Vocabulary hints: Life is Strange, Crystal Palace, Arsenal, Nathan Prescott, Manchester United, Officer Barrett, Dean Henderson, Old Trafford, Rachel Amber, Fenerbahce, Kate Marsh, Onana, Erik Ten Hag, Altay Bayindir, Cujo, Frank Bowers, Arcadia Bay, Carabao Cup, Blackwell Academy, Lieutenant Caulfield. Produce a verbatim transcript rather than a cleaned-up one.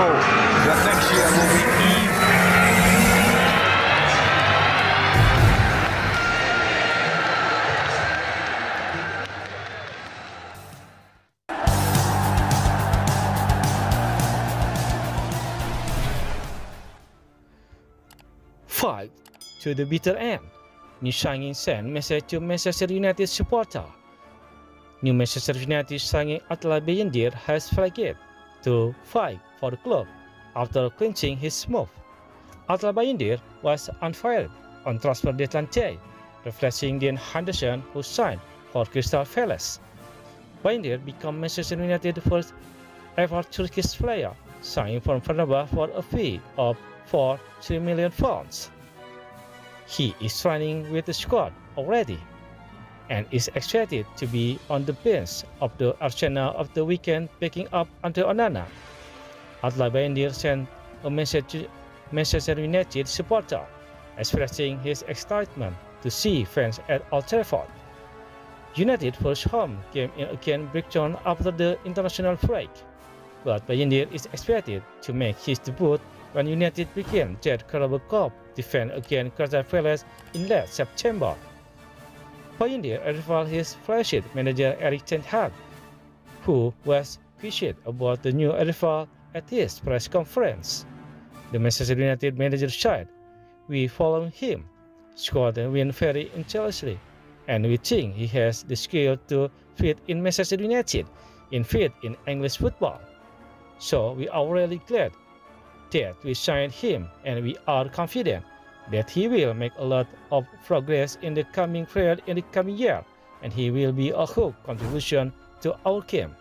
goal that next year will be even. Fight to the bitter end. New signing sent message to Manchester United supporter. New Manchester United signing Altay Bayindir has flagged to fight for the club after clinching his move. Altay Bayindir was unveiled on transfer deadline day, replacing Dean Henderson, who signed for Crystal Palace. Bayindir became Manchester United's first ever Turkish player, signing from Fenerbahce for a fee of forty-three million pounds. He is training with the squad already and is expected to be on the bench of the Arsenal of the weekend, picking up under Onana. Altay Bayindir sent a message to Manchester United supporter, expressing his excitement to see fans at Old Trafford. United's first home game again breaks down after the international break, but Bayindir is expected to make his debut when United began their Carabao Cup defense against Crystal Palace in late September. Bayindir rivaled his flagship manager Erik Ten Hag, who was quiet about the new arrival at his press conference. The Manchester United manager said, "We follow him, scored and win very intelligently, and we think he has the skill to fit in Manchester United, in fit in English football. So we are really glad that we signed him, and we are confident that he will make a lot of progress in the coming period in the coming year, and he will be a huge contribution to our game."